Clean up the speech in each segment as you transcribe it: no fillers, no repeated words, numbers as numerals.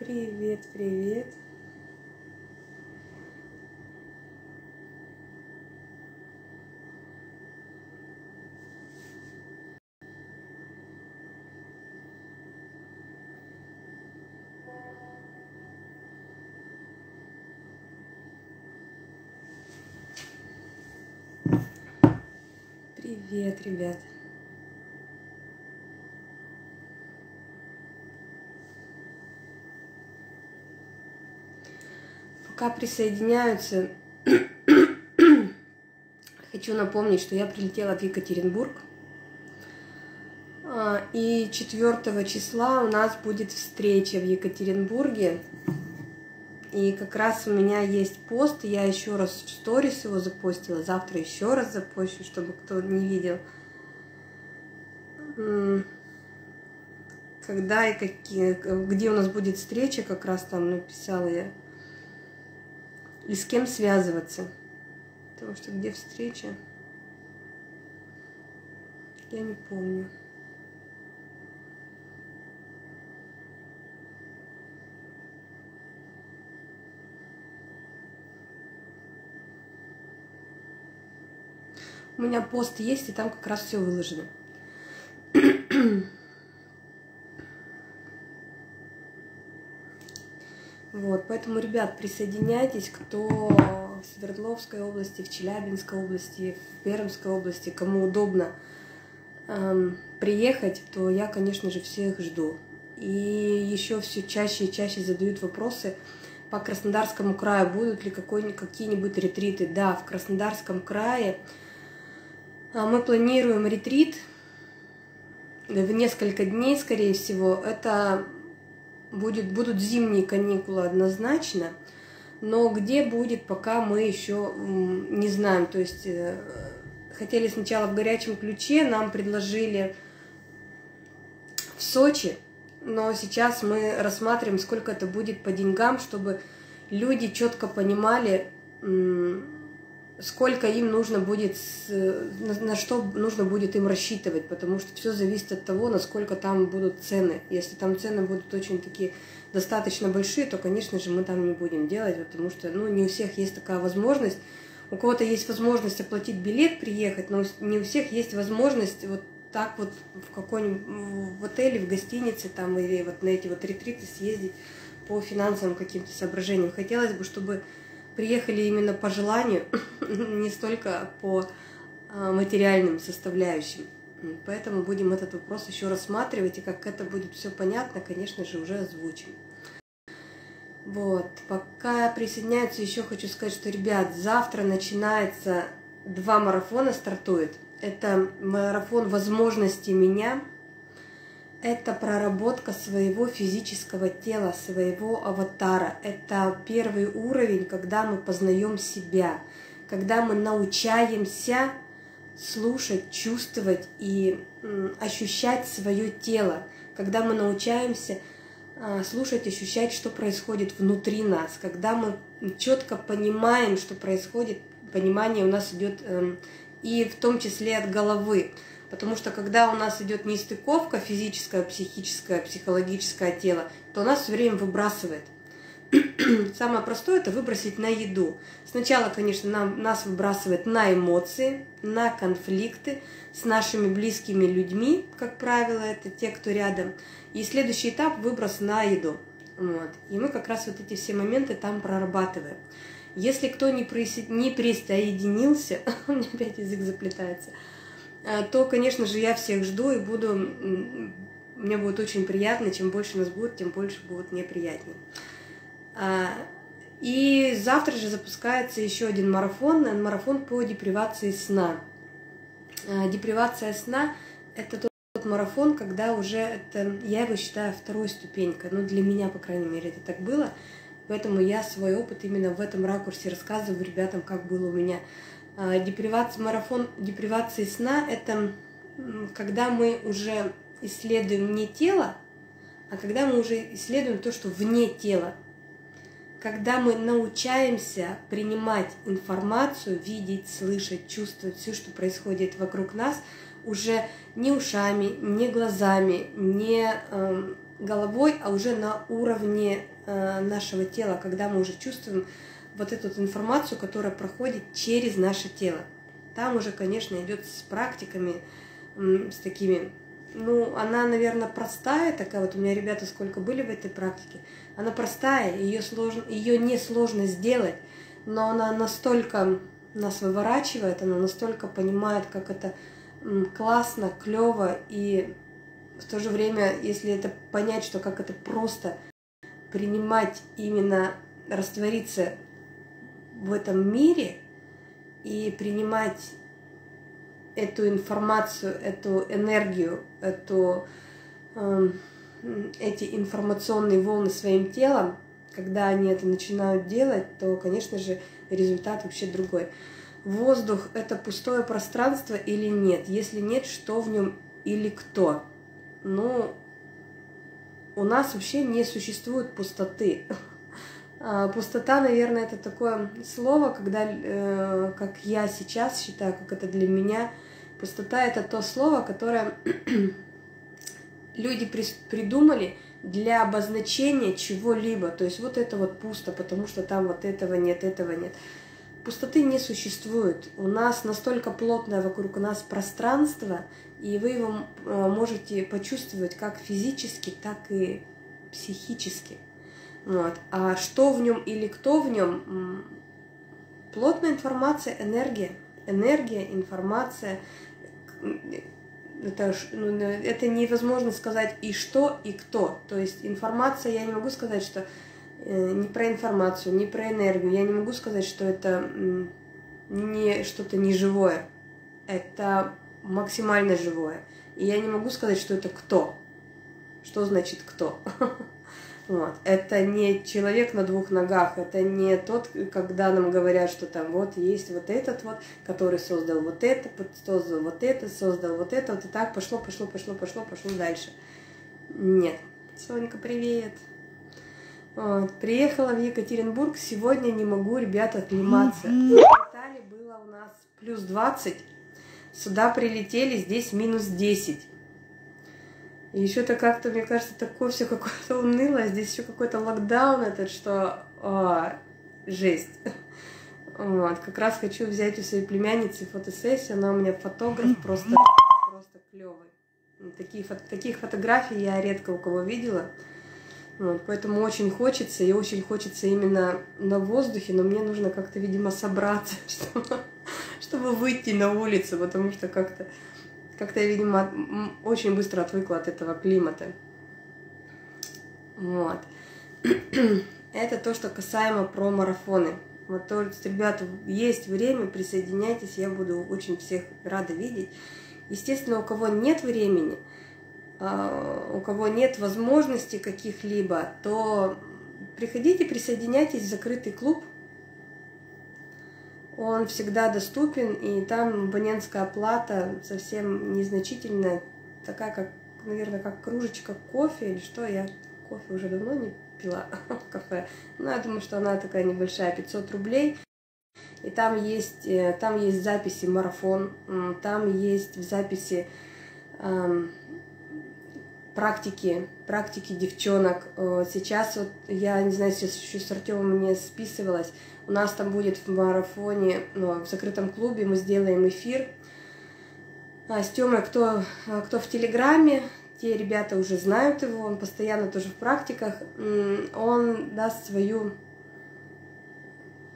Привет, привет. Привет, ребят. Пока присоединяются, хочу напомнить, что я прилетела в Екатеринбург. И 4 числа у нас будет встреча в Екатеринбурге. И как раз у меня есть пост, я еще раз в сторис его запостила, завтра еще раз запущу, чтобы кто не видел, когда и какие, где у нас будет встреча, как раз там написала я. И с кем связываться. Потому что где встреча, я не помню. У меня пост есть, и там как раз все выложено. Вот, поэтому, ребят, присоединяйтесь, кто в Свердловской области, в Челябинской области, в Пермской области, кому удобно приехать, то я, конечно же, всех жду. И еще все чаще и чаще задают вопросы по Краснодарскому краю, будут ли какие-нибудь ретриты. Да, в Краснодарском крае мы планируем ретрит в несколько дней, скорее всего. Это... Будут зимние каникулы однозначно, но где будет, пока мы еще не знаем. То есть хотели сначала в Горячем ключе, нам предложили в Сочи, но сейчас мы рассматриваем, сколько это будет по деньгам, чтобы люди четко понимали, сколько им нужно будет, на что нужно будет им рассчитывать, потому что все зависит от того, насколько там будут цены. Если там цены будут очень такие достаточно большие, то, конечно же, мы там не будем делать, потому что не у всех есть такая возможность. У кого-то есть возможность оплатить билет, приехать, но не у всех есть возможность вот так вот в какой-нибудь в отеле, в гостинице там, или вот на эти вот ретриты съездить по финансовым каким-то соображениям. Хотелось бы, чтобы... приехали именно по желанию, не столько по материальным составляющим. Поэтому будем этот вопрос еще рассматривать, и как это будет все понятно, конечно же, уже озвучим. Вот, пока присоединяются, еще хочу сказать, что, ребят, завтра начинается 2 марафона, стартует. Это марафон возможностей меня, это проработка своего физического тела, своего аватара. Это первый уровень, когда мы познаем себя, когда мы научаемся слушать, чувствовать и ощущать свое тело, когда мы научаемся слушать, ощущать, что происходит внутри нас, когда мы четко понимаем, что происходит, понимание у нас идет и в том числе от головы. Потому что когда у нас идет нестыковка физическое, психическое, психологическое тело, то нас все время выбрасывает. Самое простое – это выбросить на еду. Сначала, конечно, нас выбрасывает на эмоции, на конфликты с нашими близкими людьми, как правило, это те, кто рядом. И следующий этап – выброс на еду. Вот. И мы как раз вот эти все моменты там прорабатываем. Если кто не присоединился, у меня опять язык заплетается, то, конечно же, я всех жду и буду... Мне будет очень приятно. Чем больше нас будет, тем больше будет мне приятнее. И завтра же запускается еще один марафон. Марафон по депривации сна. Депривация сна – это тот марафон, когда уже... я его считаю второй ступенькой. Ну, для меня, по крайней мере, это так было. Поэтому я свой опыт именно в этом ракурсе рассказываю ребятам, как было у меня. Марафон депривации сна – это когда мы уже исследуем не тело, а когда мы уже исследуем то, что вне тела. Когда мы научаемся принимать информацию, видеть, слышать, чувствовать все, что происходит вокруг нас, уже не ушами, не глазами, не головой, а уже на уровне нашего тела, когда мы уже чувствуем вот эту информацию, которая проходит через наше тело. Там уже, конечно, идет с практиками, с такими... Ну, она, наверное, простая такая. Вот у меня ребята сколько были в этой практике. Она простая, ее несложно сделать, но она настолько нас выворачивает, она настолько понимает, как это классно, клево, и в то же время, если это понять, что как это просто принимать, именно раствориться в этом мире и принимать эту информацию, эту энергию, эти информационные волны своим телом, когда они это начинают делать, то, конечно же, результат вообще другой. Воздух – это пустое пространство или нет? Если нет, что в нем или кто? Ну, у нас вообще не существует пустоты. Пустота, наверное, это такое слово, когда, как я сейчас считаю, как это для меня. Пустота – это то слово, которое люди придумали для обозначения чего-либо. То есть вот это вот пусто, потому что там вот этого нет, этого нет. Пустоты не существует. У нас настолько плотное вокруг нас пространство, и вы его можете почувствовать как физически, так и психически. Вот. А что в нем или кто в нем? Плотная информация, энергия. Энергия, информация. Это невозможно сказать и что, и кто. То есть информация, я не могу сказать, что не про информацию, не про энергию. Я не могу сказать, что это не что-то неживое. Это максимально живое. И я не могу сказать, что это кто. Что значит кто? Вот. Это не человек на двух ногах, это не тот, когда нам говорят, что там вот есть вот этот вот, который создал вот это, создал вот это, создал вот это, вот и так пошло, пошло, пошло, пошло, пошло дальше. Нет. Сонька, привет. Вот. Приехала в Екатеринбург, сегодня не могу, ребята, отниматься. В Италии было у нас плюс 20, сюда прилетели, здесь минус 10. И еще-то как-то, мне кажется, такое все какое-то унылое. Здесь еще какой-то локдаун этот, что жесть. Вот. Как раз хочу взять у своей племянницы фотосессию. Она у меня фотограф, просто клевый. Таких фотографий я редко у кого видела. Вот. Поэтому очень хочется, и очень хочется именно на воздухе. Но мне нужно как-то, видимо, собраться, чтобы выйти на улицу, потому что как-то... Как-то я, видимо, очень быстро отвыкла от этого климата. Вот. Это то, что касаемо про марафоны. Вот, то есть, ребята, есть время, присоединяйтесь, я буду очень всех рада видеть. Естественно, у кого нет времени, у кого нет возможностей каких-либо, то приходите, присоединяйтесь в закрытый клуб. Он всегда доступен, и там абонентская оплата совсем незначительная, такая, как, наверное, как кружечка кофе или что. Я кофе уже давно не пила в кафе. Но я думаю, что она такая небольшая, 500 рублей. И там есть записи марафон, там есть в записи практики девчонок. Сейчас вот, я не знаю, сейчас еще с Артемом не списывалась. У нас там будет в марафоне, в закрытом клубе, мы сделаем эфир. А с Темой, кто в Телеграме, те ребята уже знают его, он постоянно тоже в практиках. Он даст свою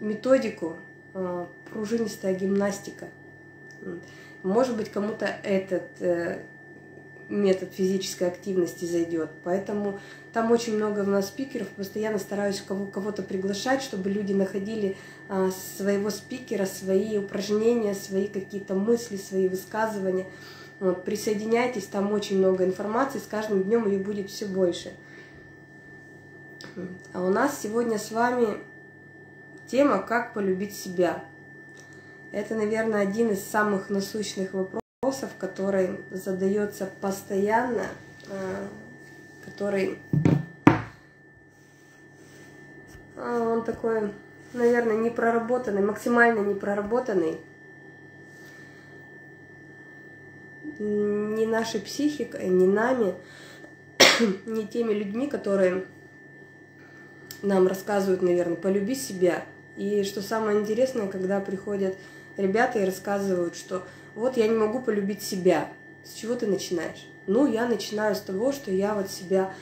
методику пружинистая гимнастика. Может быть, кому-то этот метод физической активности зайдет. Поэтому там очень много у нас спикеров. Постоянно стараюсь кого-то приглашать, чтобы люди находили своего спикера, свои упражнения, свои какие-то мысли, свои высказывания. Вот, присоединяйтесь, там очень много информации. С каждым днем ее будет все больше. А у нас сегодня с вами тема «Как полюбить себя». Это, наверное, один из самых насущных вопросов, который задается постоянно, который, он такой, наверное, непроработанный, максимально непроработанный. Не нашей психикой, не нами, не теми людьми, которые нам рассказывают, наверное, полюби себя. И что самое интересное, когда приходят ребята и рассказывают, что вот я не могу полюбить себя. С чего ты начинаешь? Ну, я начинаю с того, что я вот себя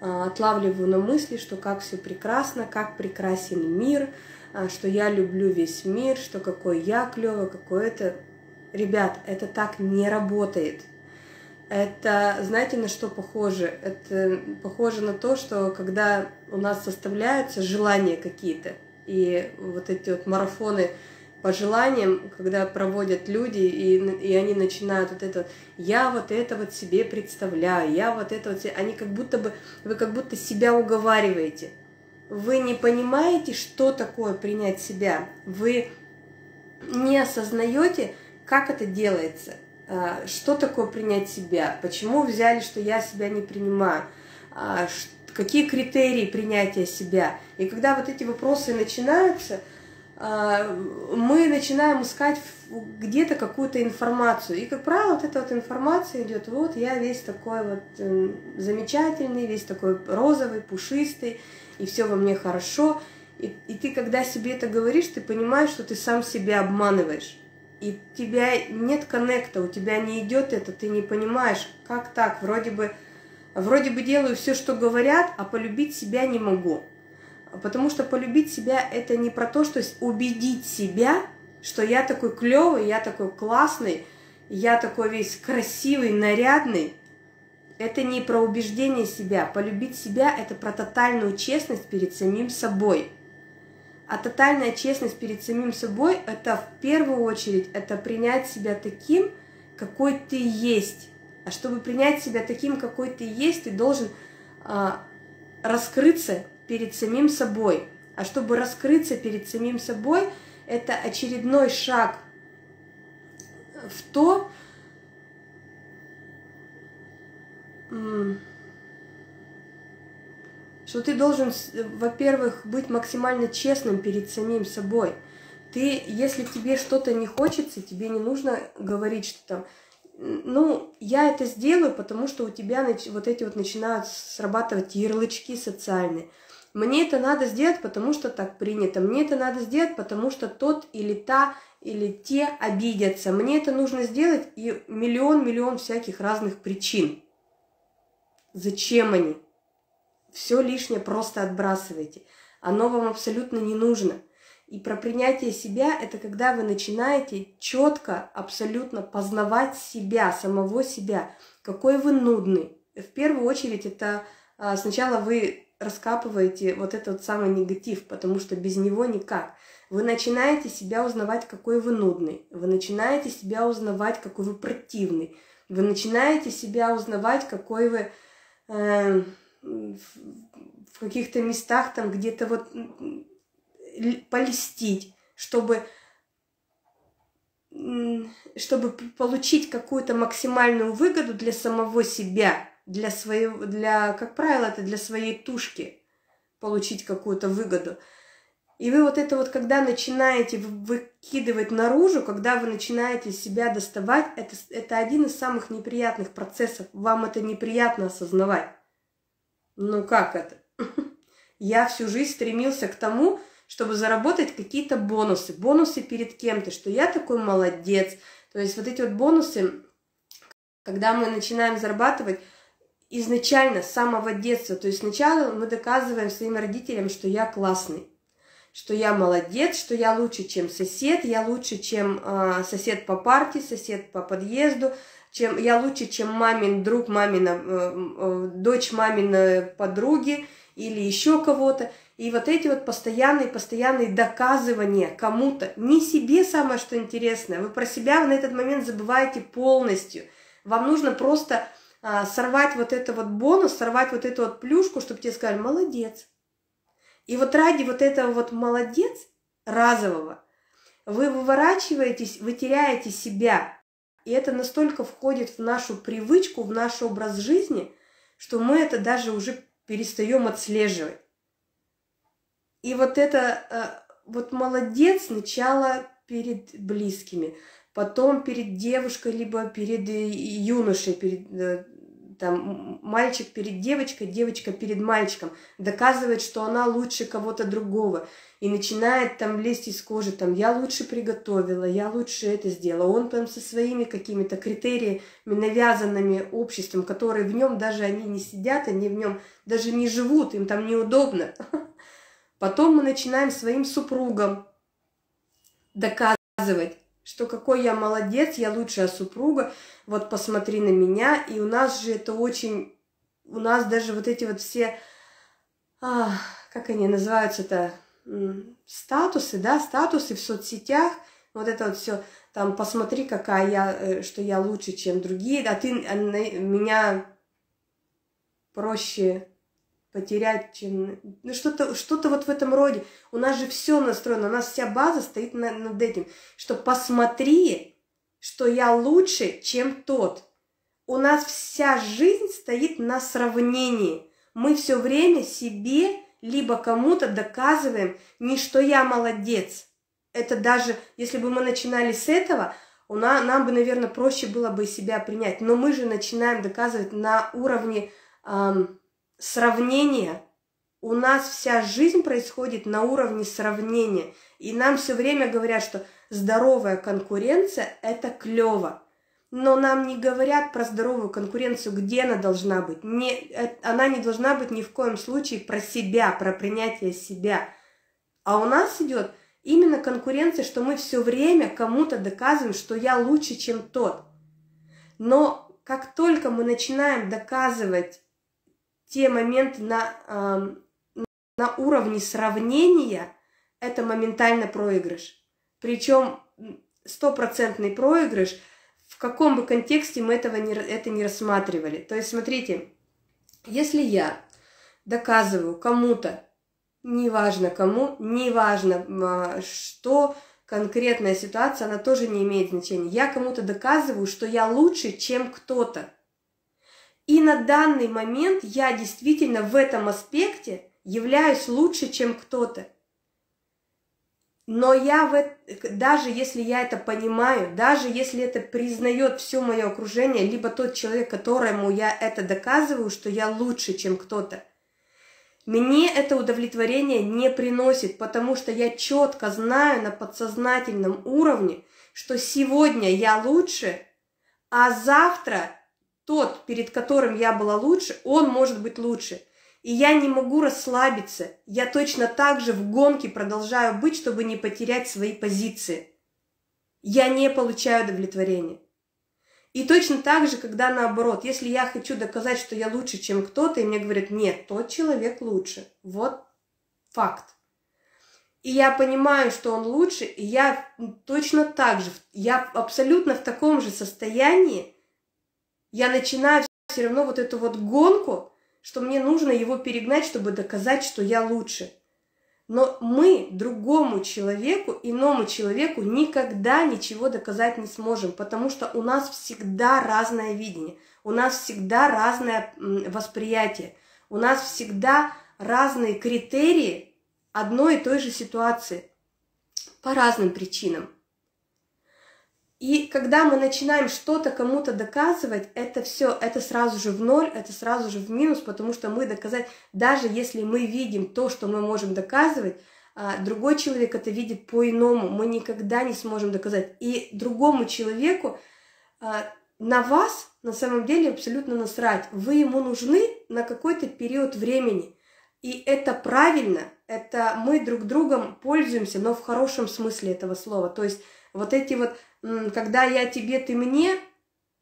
отлавливаю на мысли, что как все прекрасно, как прекрасен мир, что я люблю весь мир, что какой я клёвый, какой это. Ребят, это так не работает. Это, знаете, на что похоже? Это похоже на то, что когда у нас составляются желания какие-то, и вот эти вот марафоны по желаниям, когда проводят люди, и они начинают вот это, я вот это вот себе представляю, я вот это вот себе, они как будто бы, вы как будто себя уговариваете. Вы не понимаете, что такое принять себя, вы не осознаете, как это делается, что такое принять себя, почему взяли, что я себя не принимаю, какие критерии принятия себя. И когда вот эти вопросы начинаются, мы начинаем искать где-то какую-то информацию. И, как правило, вот эта вот информация идет, вот я весь такой вот замечательный, весь такой розовый, пушистый, и все во мне хорошо. И ты, когда себе это говоришь, ты понимаешь, что ты сам себя обманываешь. И у тебя нет коннекта, у тебя не идет это, ты не понимаешь, как так, вроде бы делаю все, что говорят, а полюбить себя не могу. Потому что полюбить себя это не про то, что убедить себя, что я такой клевый, я такой классный, я такой весь красивый, нарядный. Это не про убеждение себя. Полюбить себя это про тотальную честность перед самим собой. А тотальная честность перед самим собой – это в первую очередь это принять себя таким, какой ты есть. А чтобы принять себя таким, какой ты есть, ты должен раскрыться перед самим собой. А чтобы раскрыться перед самим собой, это очередной шаг в то, что ты должен, во-первых, быть максимально честным перед самим собой. Ты, если тебе что-то не хочется, тебе не нужно говорить, что там, ну, я это сделаю, потому что у тебя вот эти вот начинают срабатывать ярлычки социальные. Мне это надо сделать, потому что так принято. Мне это надо сделать, потому что тот или та или те обидятся. Мне это нужно сделать и миллион всяких разных причин. Зачем они? Все лишнее просто отбрасывайте. Оно вам абсолютно не нужно. И про принятие себя – это когда вы начинаете четко, абсолютно познавать себя, самого себя. Какой вы нудный. В первую очередь это сначала вы раскапываете вот этот самый негатив, потому что без него никак. Вы начинаете себя узнавать, какой вы нудный. Вы начинаете себя узнавать, какой вы противный. Вы начинаете себя узнавать, какой вы... в каких-то местах там где-то вот польстить, чтобы получить какую-то максимальную выгоду для самого себя, как правило, это для своей тушки получить какую-то выгоду. И вы вот это вот, когда начинаете выкидывать наружу, когда вы начинаете себя доставать, это один из самых неприятных процессов. Вам это неприятно осознавать. Ну как это? Я всю жизнь стремился к тому, чтобы заработать какие-то бонусы. Бонусы перед кем-то, что я такой молодец. То есть вот эти вот бонусы, когда мы начинаем зарабатывать изначально, с самого детства. То есть сначала мы доказываем своим родителям, что я классный, что я молодец, что я лучше, чем сосед, я лучше, чем сосед по парте, сосед по подъезду. Я лучше, чем мамин друг, дочь маминой подруги или еще кого-то. И вот эти вот постоянные доказывания кому-то, не себе самое, что интересное. Вы про себя на этот момент забываете полностью. Вам нужно просто сорвать вот этот вот бонус, сорвать вот эту вот плюшку, чтобы тебе сказали «молодец». И вот ради вот этого вот «молодец» разового вы выворачиваетесь, вы теряете себя. И это настолько входит в нашу привычку, в наш образ жизни, что мы это даже уже перестаем отслеживать. И вот это вот молодец сначала перед близкими, потом перед девушкой, либо перед юношей, перед, там, мальчик перед девочкой, девочка перед мальчиком, доказывает, что она лучше кого-то другого, и начинает там лезть из кожи, там, я лучше приготовила, я лучше это сделала, он там со своими какими-то критериями, навязанными обществом, которые в нем даже они не сидят, они в нем даже не живут, им там неудобно. Потом мы начинаем своим супругам доказывать, что какой я молодец, я лучшая супруга, вот посмотри на меня. И у нас же это очень, у нас даже вот эти вот все, как они называются-то, статусы, да, статусы в соцсетях, вот это вот все, там, посмотри, какая я, что я лучше, чем другие, а ты меня проще потерять, чем... Ну, что-то вот в этом роде. У нас же все настроено, у нас вся база стоит над этим, что посмотри, что я лучше, чем тот. У нас вся жизнь стоит на сравнении. Мы все время себе либо кому-то доказываем, не что я молодец. Это даже, если бы мы начинали с этого, нам бы, наверное, проще было бы себя принять. Но мы же начинаем доказывать на уровне... сравнение. У нас вся жизнь происходит на уровне сравнения. И нам все время говорят, что здоровая конкуренция – это клево. Но нам не говорят про здоровую конкуренцию, где она должна быть. Она не должна быть ни в коем случае про себя, про принятие себя. А у нас идет именно конкуренция, что мы все время кому-то доказываем, что я лучше, чем тот. Но как только мы начинаем доказывать те моменты на уровне сравнения, это моментально проигрыш. Причем стопроцентный проигрыш, в каком бы контексте мы это не рассматривали. То есть, смотрите, если я доказываю кому-то, неважно кому, неважно что, конкретная ситуация, она тоже не имеет значения. Я кому-то доказываю, что я лучше, чем кто-то. И на данный момент я действительно в этом аспекте являюсь лучше, чем кто-то. Но даже если я это понимаю, даже если это признает все мое окружение, либо тот человек, которому я это доказываю, что я лучше, чем кто-то, мне это удовлетворение не приносит, потому что я четко знаю на подсознательном уровне, что сегодня я лучше, а завтра... Тот, перед которым я была лучше, он может быть лучше. И я не могу расслабиться. Я точно так же в гонке продолжаю быть, чтобы не потерять свои позиции. Я не получаю удовлетворения. И точно так же, когда наоборот. Если я хочу доказать, что я лучше, чем кто-то, и мне говорят, нет, тот человек лучше. Вот факт. И я понимаю, что он лучше, и я точно так же, я абсолютно в таком же состоянии, я начинаю все равно вот эту вот гонку, что мне нужно его перегнать, чтобы доказать, что я лучше. Но мы другому человеку, иному человеку никогда ничего доказать не сможем, потому что у нас всегда разное видение, у нас всегда разное восприятие, у нас всегда разные критерии одной и той же ситуации по разным причинам. И когда мы начинаем что-то кому-то доказывать, это все, это сразу же в ноль, это сразу же в минус, потому что мы доказать, даже если мы видим то, что мы можем доказывать, другой человек это видит по-иному, мы никогда не сможем доказать. И другому человеку на вас на самом деле абсолютно насрать, вы ему нужны на какой-то период времени. И это правильно, это мы друг другом пользуемся, но в хорошем смысле этого слова. То есть вот эти вот, когда я тебе, ты мне,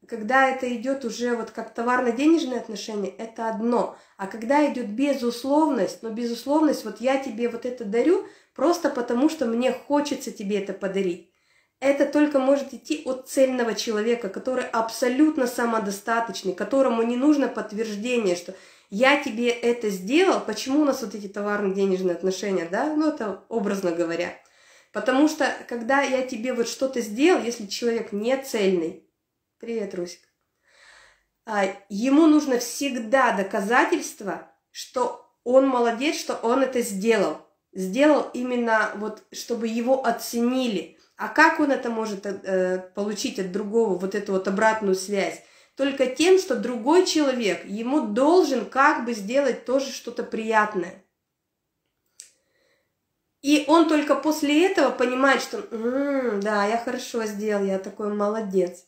когда это идет уже вот как товарно-денежные отношения, это одно. А когда идет безусловность, но безусловность, вот я тебе вот это дарю, просто потому что мне хочется тебе это подарить. Это только может идти от цельного человека, который абсолютно самодостаточный, которому не нужно подтверждение, что я тебе это сделал, почему у нас вот эти товарно-денежные отношения, да, ну это образно говоря. Потому что, когда я тебе вот что-то сделал, если человек не цельный, привет, Русик, ему нужно всегда доказательство, что он молодец, что он это сделал. Сделал именно вот, чтобы его оценили. А как он это может получить от другого, вот эту вот обратную связь? Только тем, что другой человек ему должен как бы сделать тоже что-то приятное. И он только после этого понимает, что да, я хорошо сделал, я такой молодец.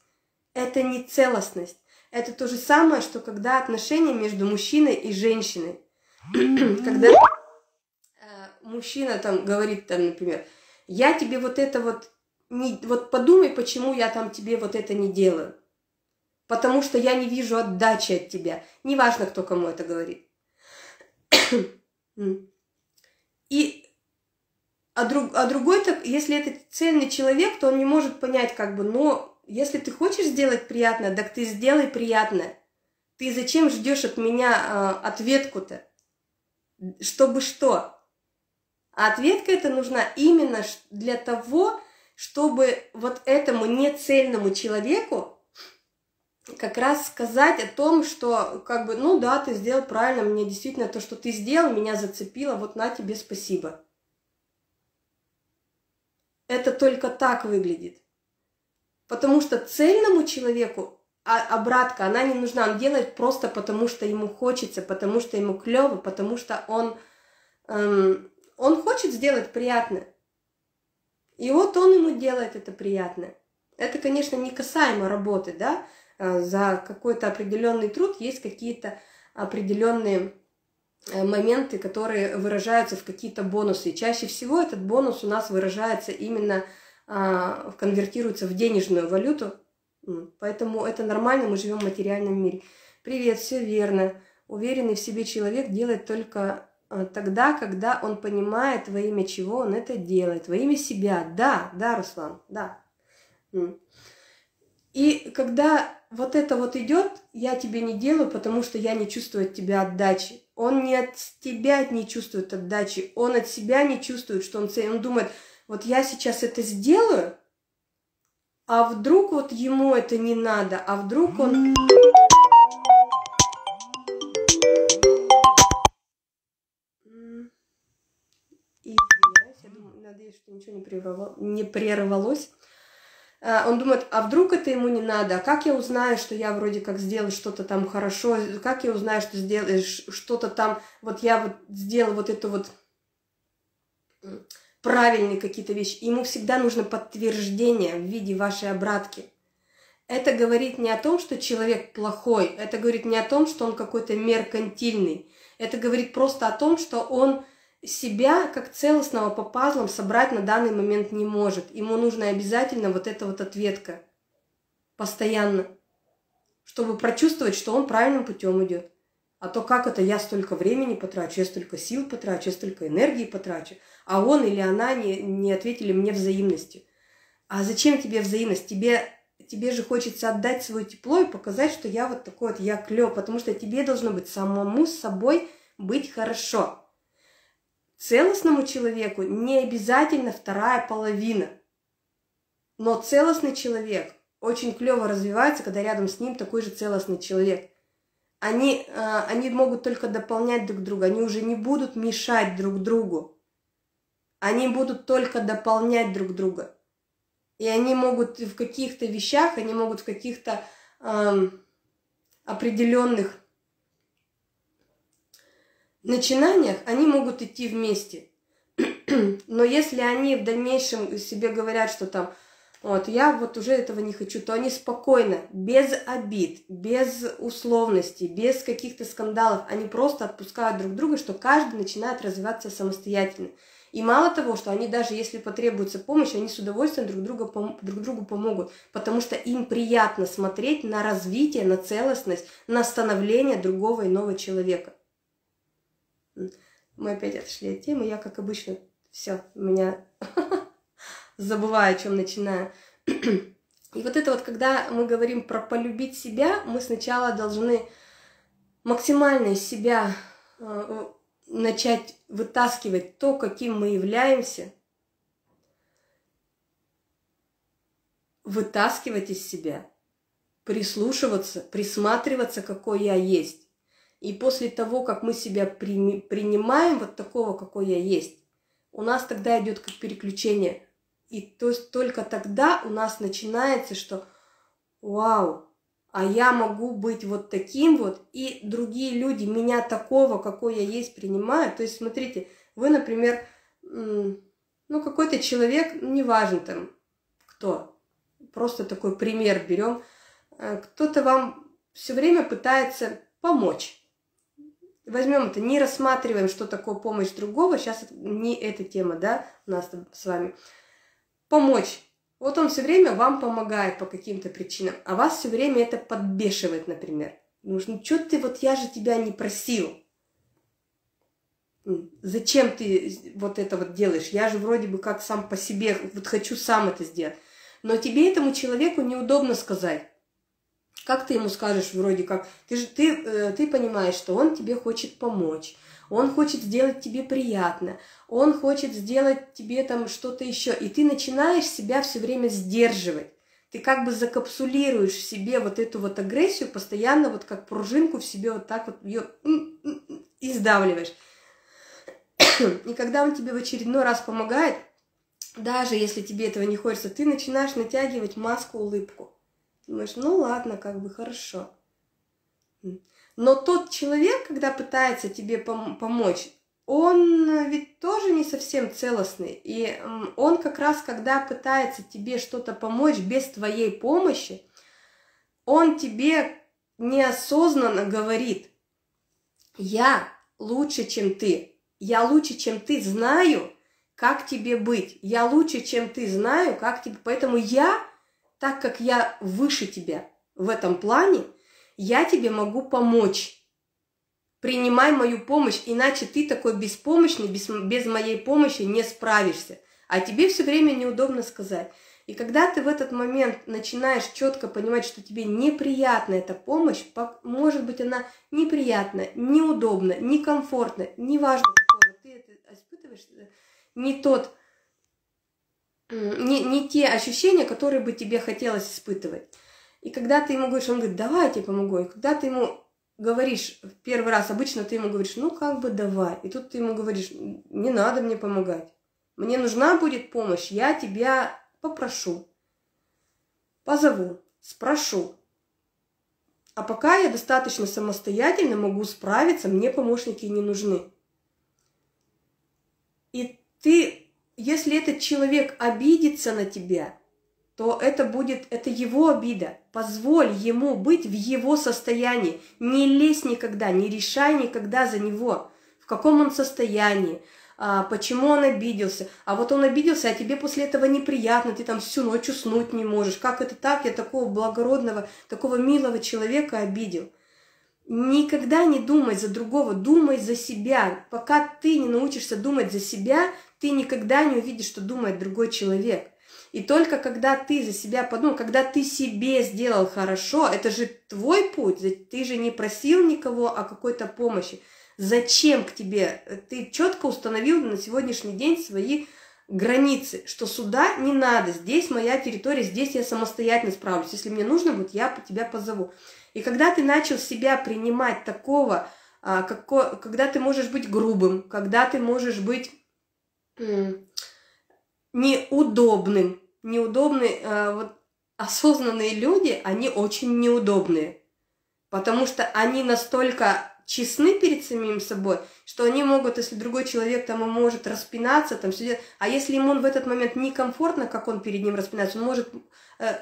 Это не целостность. Это то же самое, что когда отношения между мужчиной и женщиной. Когда мужчина там говорит, там, например, я тебе вот это вот, не, вот подумай, почему я там тебе вот это не делаю. Потому что я не вижу отдачи от тебя. Неважно, кто кому это говорит. И, другой, если это цельный человек, то он не может понять, как бы, но если ты хочешь сделать приятное, так ты сделай приятное. Ты зачем ждешь от меня ответку-то? Чтобы что? А ответка эта нужна именно для того, чтобы вот этому нецельному человеку как раз сказать о том, что как бы, ну да, ты сделал правильно, мне действительно то, что ты сделал, меня зацепило, вот на тебе спасибо. Это только так выглядит. Потому что цельному человеку обратка, она не нужна, он делает просто потому, что ему хочется, потому что ему клево, потому что он хочет сделать приятное. И вот он ему делает это приятное. Это, конечно, не касаемо работы, да, за какой-то определенный труд есть какие-то определенные моменты, которые выражаются в какие-то бонусы. И чаще всего этот бонус у нас выражается именно, конвертируется в денежную валюту. Поэтому это нормально, мы живем в материальном мире. Привет, все верно. Уверенный в себе человек делает только тогда, когда он понимает, во имя чего он это делает. Во имя себя. Да, да, Руслан, да. И когда вот это вот идет, я тебе не делаю, потому что я не чувствую от тебя отдачи. Он не от тебя не чувствует отдачи, он от себя не чувствует, что он думает, вот я сейчас это сделаю, а вдруг вот ему это не надо, а вдруг он... И, я думаю, надеюсь, что ничего не прервалось. Он думает, а вдруг это ему не надо, а как я узнаю, что я вроде как сделал что-то там хорошо, как я узнаю, что сделаешь что-то там, вот я вот сделал вот это вот правильные какие-то вещи. Ему всегда нужно подтверждение в виде вашей обратки. Это говорит не о том, что человек плохой, это говорит не о том, что он какой-то меркантильный, это говорит просто о том, что он... себя как целостного по пазлам собрать на данный момент не может. Ему нужно обязательно вот эта вот ответка постоянно, чтобы прочувствовать, что он правильным путем идет. А то как это я столько времени потрачу, я столько сил потрачу, я столько энергии потрачу, а он или она не ответили мне взаимностью. А зачем тебе взаимность? Тебе же хочется отдать свое тепло и показать, что я вот такой вот, я клёв, потому что тебе должно быть самому с собой быть хорошо. Целостному человеку не обязательно вторая половина. Но целостный человек очень клево развивается, когда рядом с ним такой же целостный человек. Они могут только дополнять друг друга, они уже не будут мешать друг другу. Они будут только дополнять друг друга. И они могут в каких-то вещах, они могут в каких-то определенных начинаниях они могут идти вместе, но если они в дальнейшем себе говорят, что там, вот, я вот уже этого не хочу, то они спокойно, без обид, без условностей, без каких-то скандалов, они просто отпускают друг друга, что каждый начинает развиваться самостоятельно. И мало того, что они даже, если потребуется помощь, они с удовольствием друг другу помогут, потому что им приятно смотреть на развитие, на целостность, на становление другого иного человека. Мы опять отошли от темы, я, как обычно, все, меня забываю, о чем начинаю. И вот это вот, когда мы говорим про полюбить себя, мы сначала должны максимально из себя начать вытаскивать то, каким мы являемся, вытаскивать из себя, прислушиваться, присматриваться, какой я есть. И после того, как мы себя принимаем вот такого, какой я есть, у нас тогда идет как переключение. И то есть только тогда у нас начинается, что вау, а я могу быть вот таким вот, и другие люди меня такого, какой я есть, принимают. То есть, смотрите, вы, например, ну, какой-то человек, неважно там кто, просто такой пример берем, кто-то вам все время пытается помочь. Возьмем это, не рассматриваем, что такое помощь другого, сейчас не эта тема, да, у нас с вами. Помочь. Вот он все время вам помогает по каким-то причинам, а вас все время это подбешивает, например. Ну, что ты, вот я же тебя не просил. Зачем ты вот это вот делаешь? Я же вроде бы как сам по себе, вот хочу сам это сделать. Но тебе, этому человеку, неудобно сказать. Как ты ему скажешь, вроде как, ты понимаешь, что он тебе хочет помочь, он хочет сделать тебе приятно, он хочет сделать тебе там что-то еще, и ты начинаешь себя все время сдерживать. Ты как бы закапсулируешь в себе вот эту вот агрессию, постоянно вот как пружинку в себе вот так вот ее и сдавливаешь. И когда он тебе в очередной раз помогает, даже если тебе этого не хочется, ты начинаешь натягивать маску-улыбку. Думаешь, ну ладно, как бы хорошо. Но тот человек, когда пытается тебе помочь, он ведь тоже не совсем целостный. И он как раз, когда пытается тебе что-то помочь без твоей помощи, он тебе неосознанно говорит: я лучше, чем ты. Я лучше, чем ты, знаю, как тебе быть. Я лучше, чем ты, знаю, как тебе... Поэтому я... Так как я выше тебя в этом плане, я тебе могу помочь. Принимай мою помощь, иначе ты такой беспомощный, без моей помощи не справишься. А тебе все время неудобно сказать. И когда ты в этот момент начинаешь четко понимать, что тебе неприятна эта помощь, может быть, она неприятна, неудобна, некомфортна, неважно, какого ты это испытываешь, не тот... Не те ощущения, которые бы тебе хотелось испытывать. И когда ты ему говоришь, он говорит, давай я тебе помогу. И когда ты ему говоришь в первый раз, обычно ты ему говоришь, ну как бы давай. И тут ты ему говоришь, не надо мне помогать. Мне нужна будет помощь, я тебя попрошу, позову, спрошу. А пока я достаточно самостоятельно могу справиться, мне помощники не нужны. И ты... Если этот человек обидится на тебя, то это его обида. Позволь ему быть в его состоянии. Не лезь никогда, не решай никогда за него, в каком он состоянии, почему он обиделся. А вот он обиделся, а тебе после этого неприятно, ты там всю ночь уснуть не можешь. Как это так? Я такого благородного, такого милого человека обидел. Никогда не думай за другого, думай за себя. Пока ты не научишься думать за себя, ты никогда не увидишь, что думает другой человек. И только когда ты за себя подумал, когда ты себе сделал хорошо, это же твой путь, ты же не просил никого о какой-то помощи. Зачем к тебе? Ты четко установил на сегодняшний день свои границы, что сюда не надо, здесь моя территория, здесь я самостоятельно справлюсь. Если мне нужно будет, я тебя позову. И когда ты начал себя принимать такого, когда ты можешь быть грубым, когда ты можешь быть... неудобные, вот осознанные люди, они очень неудобные, потому что они настолько честны перед самим собой, что они могут, если другой человек там может распинаться, там все делать, а если ему в этот момент некомфортно, как он перед ним распинается, он может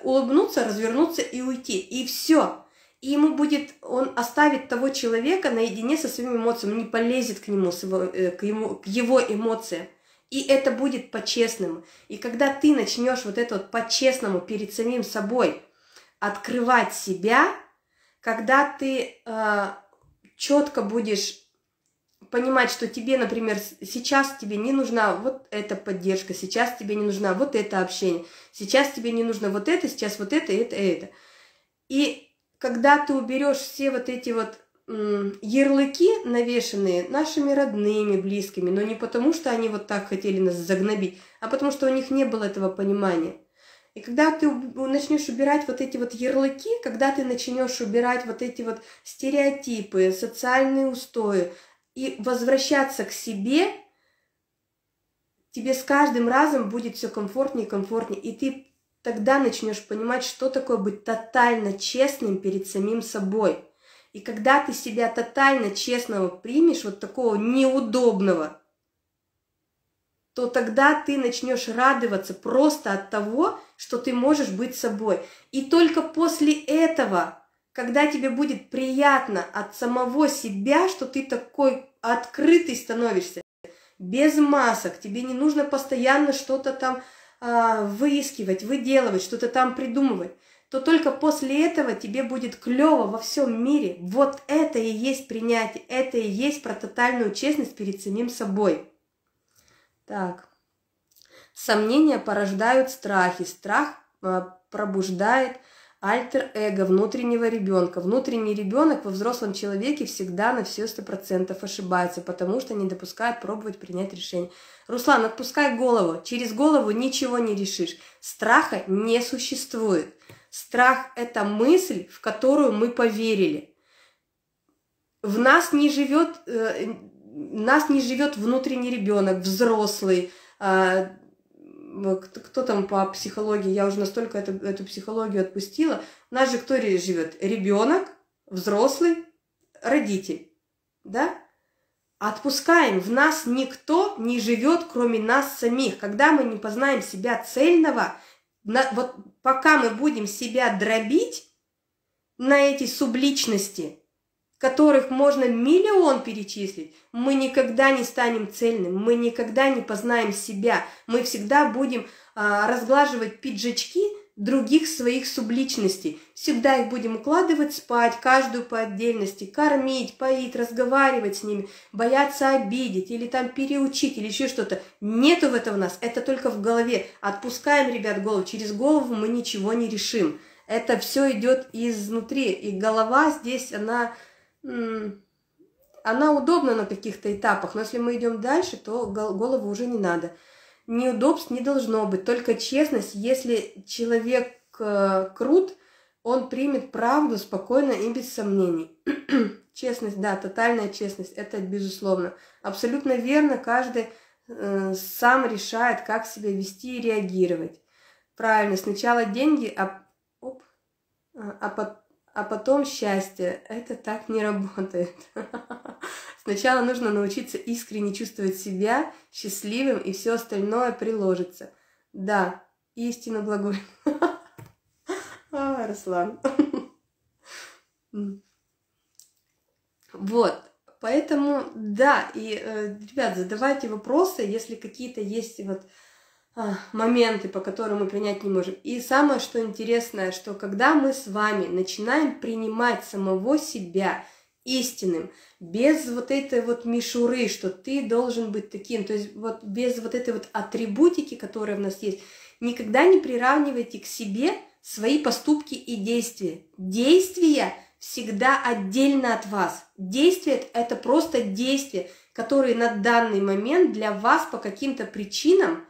улыбнуться, развернуться и уйти, и все, и он оставит того человека наедине со своими эмоциями, не полезет к его эмоциям. И это будет по-честному. И когда ты начнешь вот это вот по-честному перед самим собой открывать себя, когда ты четко будешь понимать, что тебе, например, сейчас тебе не нужна вот эта поддержка, сейчас тебе не нужна вот это общение, сейчас тебе не нужно вот это, сейчас вот это. И когда ты уберешь все вот эти вот ярлыки, навешенные нашими родными, близкими, но не потому, что они вот так хотели нас загнобить, а потому, что у них не было этого понимания. И когда ты начнешь убирать вот эти вот ярлыки, когда ты начнешь убирать вот эти вот стереотипы, социальные устои и возвращаться к себе, тебе с каждым разом будет все комфортнее и комфортнее. И ты тогда начнешь понимать, что такое быть тотально честным перед самим собой. И когда ты себя тотально честного примешь, вот такого неудобного, то тогда ты начнешь радоваться просто от того, что ты можешь быть собой. И только после этого, когда тебе будет приятно от самого себя, что ты такой открытый становишься, без масок, тебе не нужно постоянно что-то там выискивать, выделывать, что-то там придумывать, то только после этого тебе будет клево во всем мире. Вот это и есть принятие, это и есть про тотальную честность перед самим собой. Так, сомнения порождают страхи, страх пробуждает альтер-эго внутреннего ребенка. Внутренний ребенок во взрослом человеке всегда на все 100% ошибается, потому что не допускает пробовать принять решение. Руслан, отпускай голову, через голову ничего не решишь, страха не существует. Страх – это мысль, в которую мы поверили. В нас не живет... внутренний ребенок, взрослый, кто там по психологии, я уже настолько эту психологию отпустила. У нас же кто живет? Ребенок, взрослый, родитель, да? Отпускаем, в нас никто не живет, кроме нас самих. Когда мы не познаем себя цельного, вот пока мы будем себя дробить на эти субличности, которых можно миллион перечислить, мы никогда не станем цельным, мы никогда не познаем себя, мы всегда будем разглаживать пиджачки других своих субличностей, всегда их будем укладывать спать, каждую по отдельности, кормить, поить, разговаривать с ними, бояться обидеть или там переучить, или еще что-то. Нету в этом у нас, это только в голове. Отпускаем, ребят, голову, через голову мы ничего не решим. Это все идет изнутри, и голова здесь, она удобна на каких-то этапах, но если мы идем дальше, то голову уже не надо. Неудобств не должно быть, только честность. Если человек крут, он примет правду спокойно и без сомнений. Честность, да, тотальная честность, это безусловно. Абсолютно верно, каждый сам решает, как себя вести и реагировать. Правильно, сначала деньги, а потом счастье. Это так не работает. Сначала нужно научиться искренне чувствовать себя счастливым, и все остальное приложится. Да, истинно благой. Руслан. Вот, поэтому, да, и, ребят, задавайте вопросы, если какие-то есть вот моменты, по которым мы принять не можем. И самое, что интересное, что когда мы с вами начинаем принимать самого себя истинным, без вот этой вот мишуры, что ты должен быть таким, то есть вот без вот этой вот атрибутики, которая у нас есть, никогда не приравнивайте к себе свои поступки и действия. Действия всегда отдельно от вас. Действие – это просто действия, которые на данный момент для вас по каким-то причинам